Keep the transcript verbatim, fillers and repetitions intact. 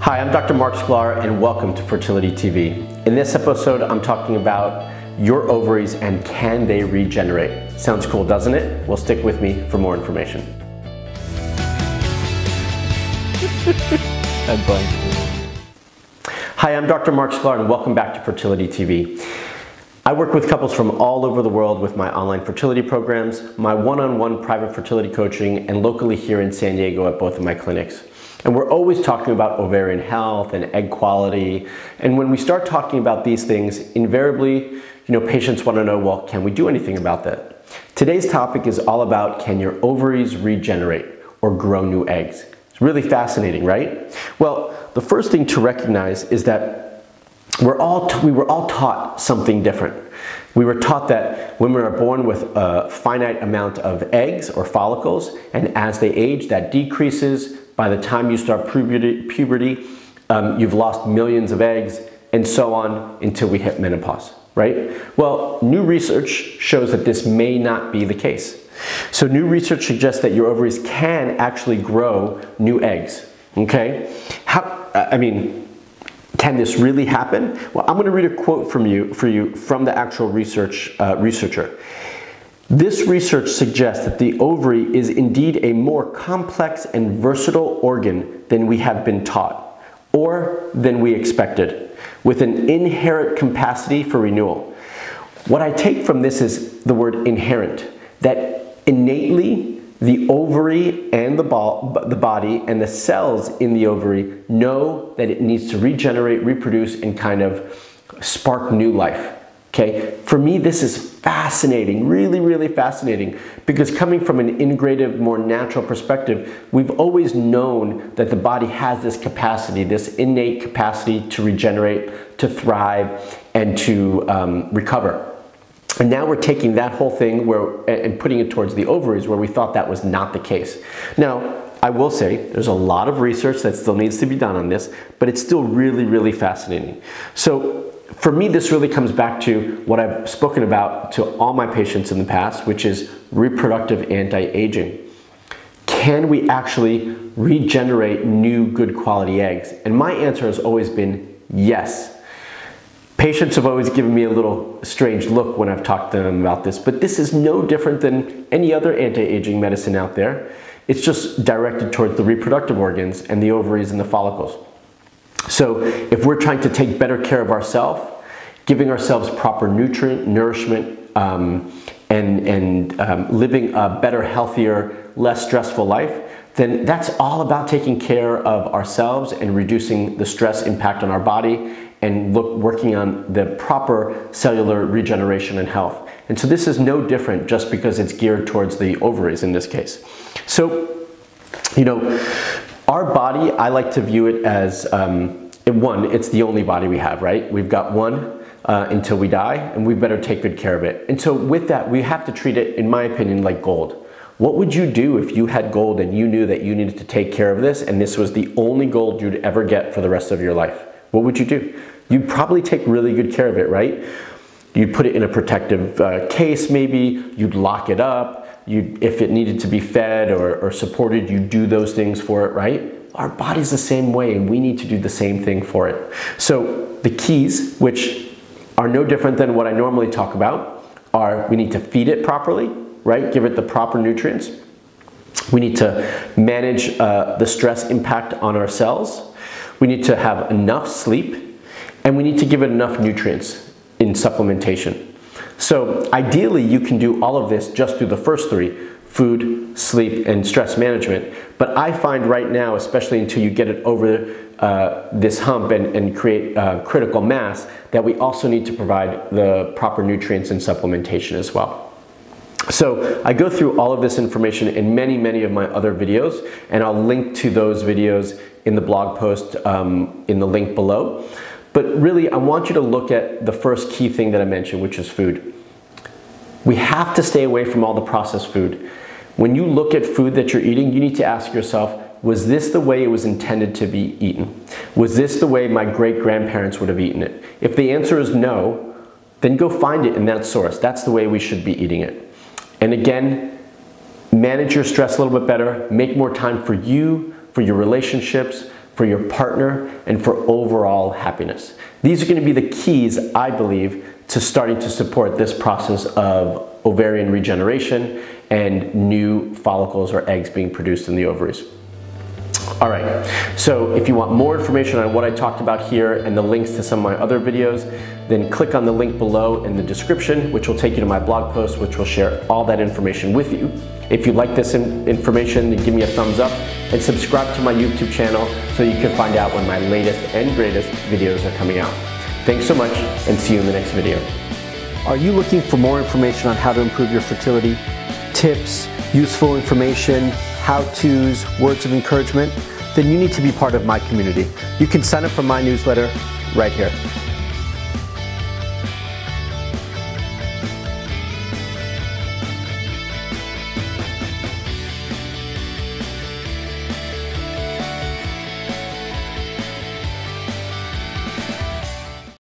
Hi, I'm Doctor Marc Sklar and welcome to Fertility T V. In this episode, I'm talking about your ovaries and can they regenerate. Sounds cool, doesn't it? Well, stick with me for more information. I'm blanking. Hi, I'm Doctor Marc Sklar and welcome back to Fertility T V. I work with couples from all over the world with my online fertility programs, my one-on-one private fertility coaching, and locally here in San Diego at both of my clinics. And we're always talking about ovarian health and egg quality. And when we start talking about these things, invariably, you know, patients want to know, well, can we do anything about that? Today's topic is all about, can your ovaries regenerate or grow new eggs? It's really fascinating, right? Well, the first thing to recognize is that we're all t- we were all taught something different. We were taught that women are born with a finite amount of eggs or follicles, and as they age, that decreases. By the time you start puberty, puberty um, you've lost millions of eggs, and so on until we hit menopause, right? Well, new research shows that this may not be the case. So new research suggests that your ovaries can actually grow new eggs, okay? How, I mean, can this really happen? Well, I'm gonna read a quote from you, for you from the actual research uh, researcher. This research suggests that the ovary is indeed a more complex and versatile organ than we have been taught, or than we expected, with an inherent capacity for renewal. What I take from this is the word inherent, that innately the ovary and the, bo- the body and the cells in the ovary know that it needs to regenerate, reproduce, and kind of spark new life. Okay, for me, this is fascinating, really, really fascinating, because coming from an integrative, more natural perspective, we've always known that the body has this capacity, this innate capacity to regenerate, to thrive, and to um, recover. And now we're taking that whole thing where, and putting it towards the ovaries, where we thought that was not the case. Now, I will say there's a lot of research that still needs to be done on this, but it's still really, really fascinating. So, for me, this really comes back to what I've spoken about to all my patients in the past, which is reproductive anti-aging. Can we actually regenerate new, good quality eggs? And my answer has always been yes. Patients have always given me a little strange look when I've talked to them about this, but this is no different than any other anti-aging medicine out there. It's just directed towards the reproductive organs and the ovaries and the follicles. So if we're trying to take better care of ourselves, giving ourselves proper nutrient, nourishment, um, and, and um, living a better, healthier, less stressful life, then that's all about taking care of ourselves and reducing the stress impact on our body and look, working on the proper cellular regeneration and health. And so this is no different just because it's geared towards the ovaries in this case. So, you know, our body, I like to view it as, um, one, it's the only body we have, right? We've got one uh, until we die, and we better take good care of it. And so with that, we have to treat it, in my opinion, like gold. What would you do if you had gold and you knew that you needed to take care of this, and this was the only gold you'd ever get for the rest of your life? What would you do? You'd probably take really good care of it, right? You'd put it in a protective uh, case, maybe. You'd lock it up. You, if it needed to be fed or, or supported, you do those things for it, right? Our body's the same way, and we need to do the same thing for it. So the keys, which are no different than what I normally talk about, are we need to feed it properly, right? Give it the proper nutrients. We need to manage uh, the stress impact on our cells. We need to have enough sleep, and we need to give it enough nutrients in supplementation. So ideally, you can do all of this just through the first three, food, sleep, and stress management. But I find right now, especially until you get it over uh, this hump and, and create uh, critical mass, that we also need to provide the proper nutrients and supplementation as well. So I go through all of this information in many, many of my other videos, and I'll link to those videos in the blog post um, in the link below. But really, I want you to look at the first key thing that I mentioned, which is food. We have to stay away from all the processed food. When you look at food that you're eating, you need to ask yourself, was this the way it was intended to be eaten? Was this the way my great-grandparents would have eaten it? If the answer is no, then go find it in that source. That's the way we should be eating it. And again, manage your stress a little bit better, make more time for you, for your relationships, for your partner, and for overall happiness. These are going to be the keys, I believe, to starting to support this process of ovarian regeneration and new follicles or eggs being produced in the ovaries. All right, so if you want more information on what I talked about here and the links to some of my other videos, then click on the link below in the description, which will take you to my blog post, which will share all that information with you. If you like this in information, then give me a thumbs up and subscribe to my YouTube channel so you can find out when my latest and greatest videos are coming out. Thanks so much, and see you in the next video. Are you looking for more information on how to improve your fertility? Tips, useful information, how-tos, words of encouragement? Then you need to be part of my community. You can sign up for my newsletter right here.